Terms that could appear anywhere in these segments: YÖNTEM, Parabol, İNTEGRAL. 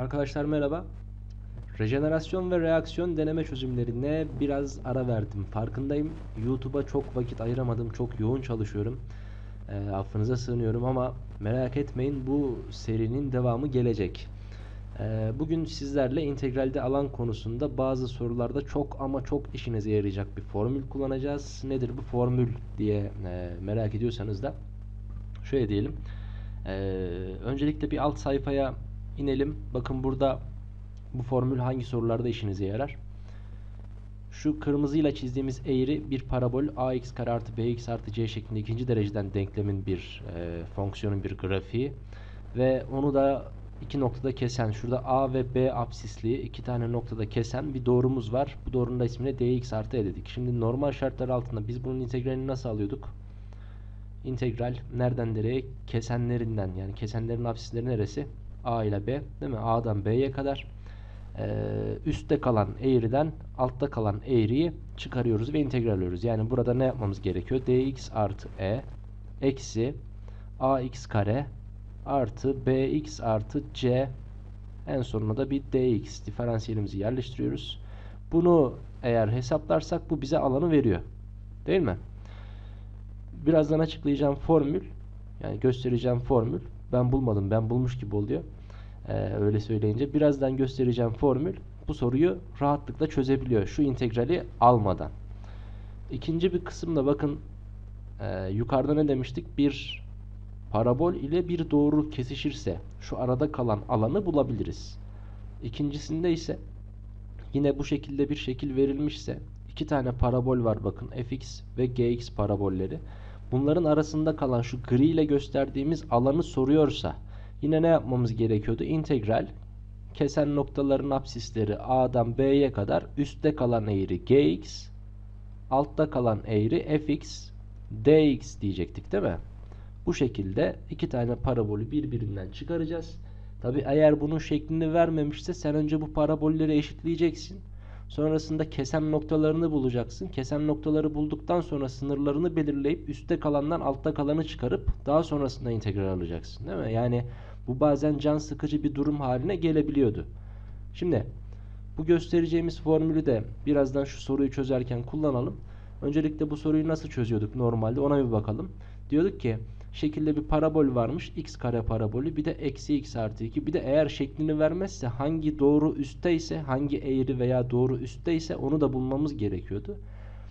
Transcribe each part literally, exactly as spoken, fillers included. Arkadaşlar merhaba. Rejenerasyon ve reaksiyon deneme çözümlerine biraz ara verdim. Farkındayım. YouTube'a çok vakit ayıramadım. Çok yoğun çalışıyorum. E, affınıza sığınıyorum ama merak etmeyin, bu serinin devamı gelecek. E, bugün sizlerle integralde alan konusunda bazı sorularda çok ama çok işinize yarayacak bir formül kullanacağız. Nedir bu formül diye e, merak ediyorsanız da şöyle diyelim. E, öncelikle bir alt sayfaya inelim. Bakın burada bu formül hangi sorularda işinize yarar? Şu kırmızıyla çizdiğimiz eğri bir parabol ax kare artı bx artı c şeklinde ikinci dereceden denklemin bir e, fonksiyonun bir grafiği ve onu da iki noktada kesen, şurada a ve b apsisli iki tane noktada kesen bir doğrumuz var. Bu doğrunun da ismini dx artı e dedik. Şimdi normal şartlar altında biz bunun integralini nasıl alıyorduk? İntegral nereden nereye? Kesenlerinden, yani kesenlerin apsisleri neresi? A ile b, değil mi? A'dan b'ye kadar. Ee, üstte kalan eğriden altta kalan eğriyi çıkarıyoruz ve integral alıyoruz. Yani burada ne yapmamız gerekiyor? Dx artı e eksi ax kare artı bx artı c, en sonuna da bir dx diferansiyelimizi yerleştiriyoruz. Bunu eğer hesaplarsak bu bize alanı veriyor. Değil mi? Birazdan açıklayacağım formül, yani göstereceğim formül. Ben bulmadım, ben bulmuş gibi oluyor. Ee, öyle söyleyince birazdan göstereceğim formül bu soruyu rahatlıkla çözebiliyor şu integrali almadan. İkinci bir kısımda bakın e, yukarıda ne demiştik? Bir parabol ile bir doğru kesişirse şu arada kalan alanı bulabiliriz. İkincisinde ise yine bu şekilde bir şekil verilmişse iki tane parabol var bakın, fx ve gx parabolleri. Bunların arasında kalan şu gri ile gösterdiğimiz alanı soruyorsa yine ne yapmamız gerekiyordu? İntegral kesen noktaların apsisleri A'dan B'ye kadar, üstte kalan eğri Gx, altta kalan eğri Fx, Dx diyecektik değil mi? Bu şekilde iki tane parabolü birbirinden çıkaracağız. Tabi eğer bunun şeklini vermemişse sen önce bu parabolleri eşitleyeceksin. Sonrasında kesen noktalarını bulacaksın. Kesen noktaları bulduktan sonra sınırlarını belirleyip üstte kalandan altta kalanı çıkarıp daha sonrasında integral alacaksın. Değil mi? Yani bu bazen can sıkıcı bir durum haline gelebiliyordu. Şimdi bu göstereceğimiz formülü de birazdan şu soruyu çözerken kullanalım. Öncelikle bu soruyu nasıl çözüyorduk normalde, ona bir bakalım. Diyorduk ki şekilde bir parabol varmış. X kare parabolü, bir de eksi x artı iki. Bir de eğer şeklini vermezse hangi doğru üstteyse, hangi eğri veya doğru üstteyse onu da bulmamız gerekiyordu.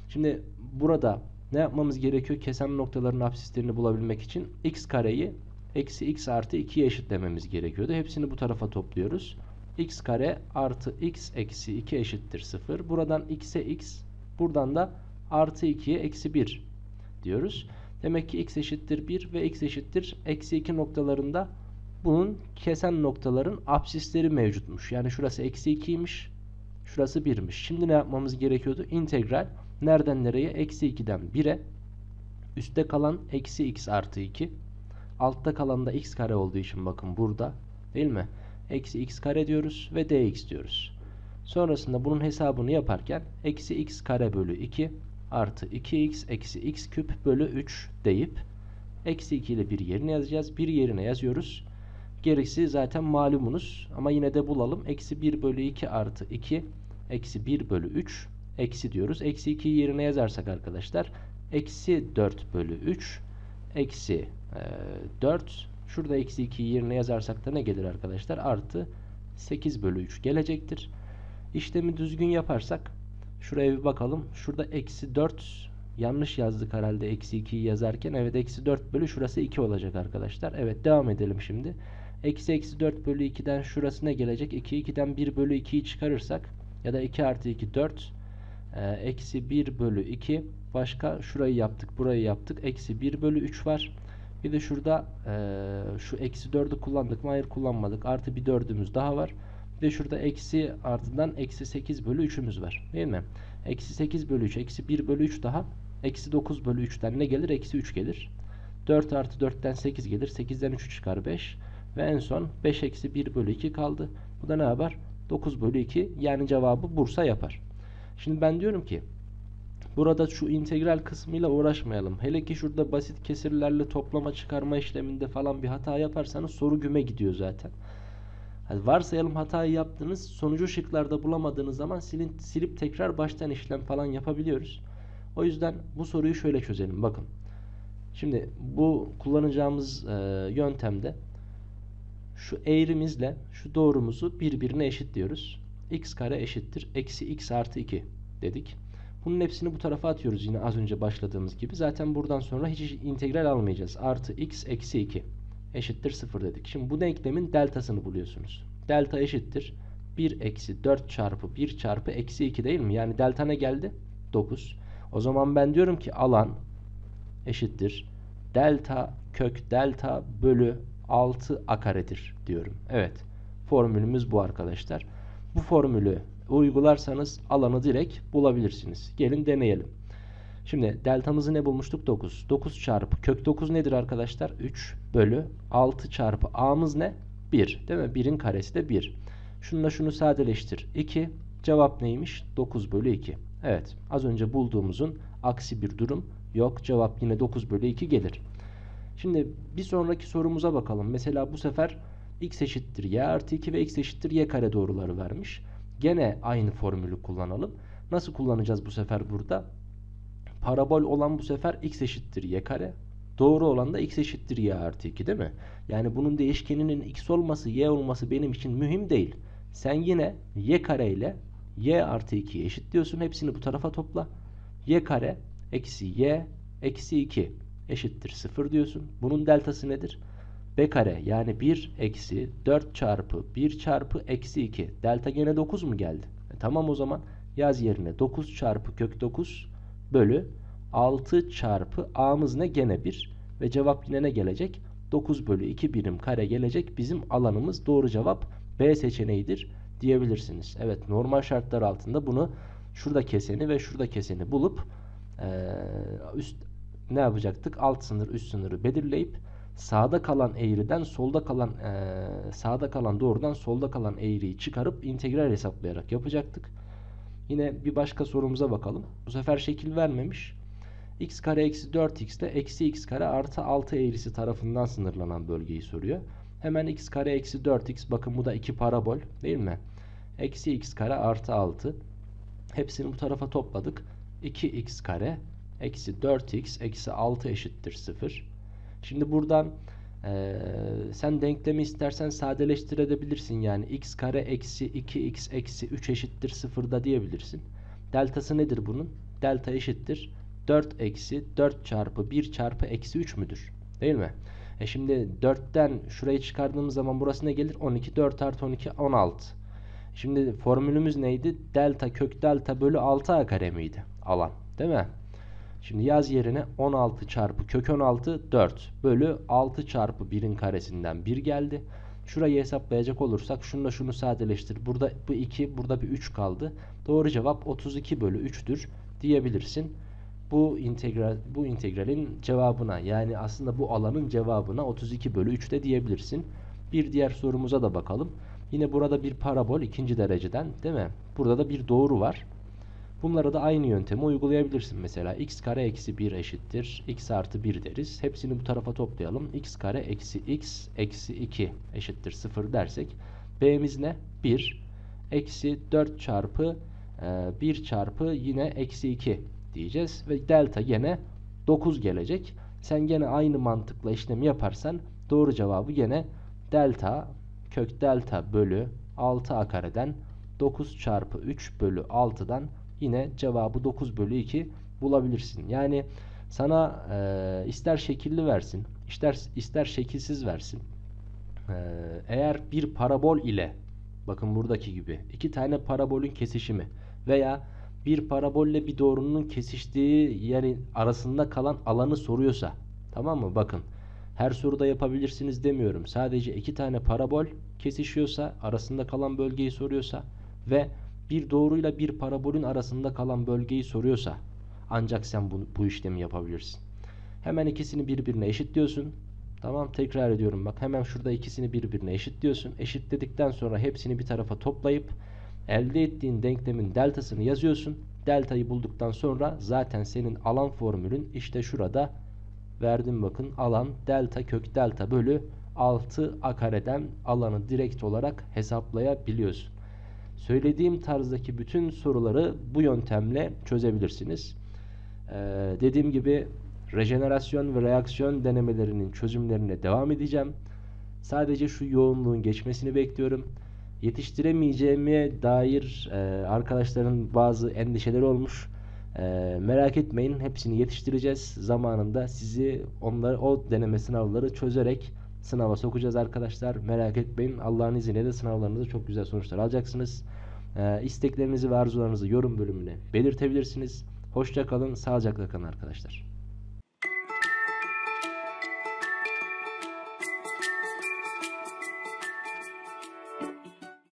Şimdi burada ne yapmamız gerekiyor? Kesen noktaların apsislerini bulabilmek için x kareyi eksi x artı ikiye eşitlememiz gerekiyordu. Hepsini bu tarafa topluyoruz. X kare artı x eksi iki eşittir sıfır. Buradan x'e x, buradan da artı ikiye eksi bir diyoruz. Demek ki x eşittir bir ve x eşittir eksi iki noktalarında bunun kesen noktaların apsisleri mevcutmuş. Yani şurası eksi ikiymiş, şurası birmiş. Şimdi ne yapmamız gerekiyordu? İntegral nereden nereye? Eksi ikiden bire, üstte kalan eksi x artı iki, altta kalan da x kare olduğu için bakın burada değil mi? Eksi x kare diyoruz ve dx diyoruz. Sonrasında bunun hesabını yaparken eksi x kare bölü iki artı iki x eksi x küp bölü üç deyip eksi iki ile bir yerine yazacağız. bir yerine yazıyoruz. Gerisi zaten malumunuz ama yine de bulalım. Eksi bir bölü iki artı iki eksi bir bölü üç eksi diyoruz. Eksi ikiyi yerine yazarsak arkadaşlar eksi dört bölü üç eksi e, dört. Şurada eksi ikiyi yerine yazarsak da ne gelir arkadaşlar? Artı sekiz bölü üç gelecektir. İşlemi düzgün yaparsak şuraya bir bakalım. Şurada eksi dört, yanlış yazdık herhalde eksi ikiyi yazarken. Evet, eksi dört bölü şurası iki olacak arkadaşlar. Evet, devam edelim şimdi. Eksi eksi dört bölü ikiden şurası ne gelecek? iki, ikiden bir bölü ikiyi çıkarırsak ya da iki artı iki dört. Ee, eksi bir bölü iki. Başka şurayı yaptık, burayı yaptık. Eksi bir bölü üç var. Bir de şurada e, şu eksi dördü kullandık mı? Hayır, kullanmadık. Artı bir dördümüz daha var. Ve şurada eksi ardından eksi sekiz bölü üçümüz var. Değil mi? Eksi sekiz bölü üç. Eksi bir bölü üç daha. Eksi dokuz bölü üçten ne gelir? Eksi üç gelir. dört artı dörtten sekiz gelir. sekizden üçü çıkar beş. Ve en son beş eksi bir bölü iki kaldı. Bu da ne yapar? dokuz bölü iki. Yani cevabı Bursa yapar. Şimdi ben diyorum ki burada şu integral kısmıyla uğraşmayalım. Hele ki şurada basit kesirlerle toplama çıkarma işleminde falan bir hata yaparsanız soru güme gidiyor zaten. Yani varsayalım hatayı yaptınız, sonucu şıklarda bulamadığınız zaman silip, silip tekrar baştan işlem falan yapabiliyoruz. O yüzden bu soruyu şöyle çözelim. Bakın. Şimdi bu kullanacağımız e, yöntemde şu eğrimizle şu doğrumuzu birbirine eşitliyoruz. X kare eşittir eksi x artı iki dedik. Bunun hepsini bu tarafa atıyoruz yine az önce başladığımız gibi. Zaten buradan sonra hiç integral almayacağız. Artı x eksi iki eşittir sıfır dedik. Şimdi bu denklemin deltasını buluyorsunuz. Delta eşittir bir eksi dört çarpı bir çarpı eksi iki değil mi? Yani delta ne geldi? dokuz. O zaman ben diyorum ki alan eşittir delta kök delta bölü altı a karedir diyorum. Evet, formülümüz bu arkadaşlar. Bu formülü uygularsanız alanı direkt bulabilirsiniz. Gelin deneyelim. Şimdi deltamızı ne bulmuştuk? dokuz. dokuz çarpı kök dokuz nedir arkadaşlar? üç bölü altı çarpı a'mız ne? bir. Değil mi? birin karesi de bir. Şununla şunu sadeleştir. iki. Cevap neymiş? dokuz bölü iki. Evet. Az önce bulduğumuzun aksi bir durum yok. Cevap yine dokuz bölü iki gelir. Şimdi bir sonraki sorumuza bakalım. Mesela bu sefer x eşittir y artı iki ve x eşittir y kare doğruları vermiş. Gene aynı formülü kullanalım. Nasıl kullanacağız bu sefer burada? Parabol olan bu sefer x eşittir y kare. Doğru olan da x eşittir y artı iki değil mi? Yani bunun değişkeninin x olması y olması benim için mühim değil. Sen yine y kare ile y artı ikiyi eşitliyorsun. Hepsini bu tarafa topla. Y kare eksi y eksi iki eşittir sıfır diyorsun. Bunun deltası nedir? B kare yani bir eksi dört çarpı bir çarpı eksi iki. Delta gene dokuz mu geldi? E tamam, o zaman yaz yerine dokuz çarpı kök dokuz bölü altı çarpı a'mız ne? Gene bir ve cevap yine ne gelecek? dokuz bölü iki birim kare gelecek. Bizim alanımız doğru cevap B seçeneğidir diyebilirsiniz. Evet, normal şartlar altında bunu şurada keseni ve şurada keseni bulup ee, üst ne yapacaktık? Alt sınır üst sınırı belirleyip sağda kalan eğriden solda kalan e, sağda kalan doğrudan solda kalan eğriyi çıkarıp integral hesaplayarak yapacaktık. Yine bir başka sorumuza bakalım. Bu sefer şekil vermemiş. X kare eksi dört x ile eksi x kare artı altı eğrisi tarafından sınırlanan bölgeyi soruyor. Hemen x kare eksi dört x, bakın bu da iki parabol değil mi? Eksi x kare artı altı. Hepsini bu tarafa topladık. iki x kare eksi dört x eksi altı eşittir sıfır. Şimdi buradan e, sen denklemi istersen sadeleştirebilirsin. Yani x kare eksi iki x eksi üç eşittir sıfırda diyebilirsin. Deltası nedir bunun? Delta eşittir dört eksi dört çarpı bir çarpı eksi üç müdür? Değil mi? E şimdi dörtten şurayı çıkardığımız zaman burası ne gelir? on iki. dört artı on iki on altı. Şimdi formülümüz neydi? Delta kök delta bölü altı a kare miydi? Alan değil mi? Şimdi yaz yerine on altı çarpı kök on altı dört bölü altı çarpı birin karesinden bir geldi. Şurayı hesaplayacak olursak şununla şunu sadeleştir. Burada bu iki, burada bir üç kaldı. Doğru cevap otuz iki bölü üç'tür diyebilirsin. Bu integral, bu integralin cevabına, yani aslında bu alanın cevabına otuz iki bölü üç de diyebilirsin. Bir diğer sorumuza da bakalım. Yine burada bir parabol ikinci dereceden değil mi? Burada da bir doğru var. Bunlara da aynı yöntemi uygulayabilirsin. Mesela x kare eksi bir eşittir x artı bir deriz. Hepsini bu tarafa toplayalım. X kare eksi x eksi iki eşittir sıfır dersek b'miz ne? bir eksi dört çarpı e, bir çarpı yine eksi iki diyeceğiz ve delta gene dokuz gelecek. Sen gene aynı mantıkla işlemi yaparsan doğru cevabı gene delta kök delta bölü altı a kareden dokuz çarpı üç bölü altıdan yine cevabı dokuz bölü iki bulabilirsin. Yani sana e, ister şekilli versin, ister, ister şekilsiz versin. E, eğer bir parabol ile, bakın buradaki gibi, iki tane parabolün kesişimi veya bir parabolle bir doğrunun kesiştiği yerin arasında kalan alanı soruyorsa, tamam mı? Bakın, her soruda yapabilirsiniz demiyorum. Sadece iki tane parabol kesişiyorsa, arasında kalan bölgeyi soruyorsa ve bir doğruyla bir parabolün arasında kalan bölgeyi soruyorsa ancak sen bu, bu işlemi yapabilirsin. Hemen ikisini birbirine eşitliyorsun. Tamam, tekrar ediyorum bak, hemen şurada ikisini birbirine eşitliyorsun. Eşitledikten sonra hepsini bir tarafa toplayıp elde ettiğin denklemin deltasını yazıyorsun. Deltayı bulduktan sonra zaten senin alan formülün işte şurada verdim, bakın alan delta kök delta bölü altı a kareden alanı direkt olarak hesaplayabiliyorsun. Söylediğim tarzdaki bütün soruları bu yöntemle çözebilirsiniz. Ee, dediğim gibi rejenerasyon ve reaksiyon denemelerinin çözümlerine devam edeceğim. Sadece şu yoğunluğun geçmesini bekliyorum. Yetiştiremeyeceğime dair e, arkadaşların bazı endişeleri olmuş. E, merak etmeyin, hepsini yetiştireceğiz. Zamanında sizi onları, o deneme sınavları çözerek sınava sokacağız arkadaşlar. Merak etmeyin, Allah'ın izniyle de sınavlarınızda çok güzel sonuçlar alacaksınız. E, isteklerinizi ve arzularınızı yorum bölümüne belirtebilirsiniz. Hoşça kalın, sağlıcakla kalın arkadaşlar.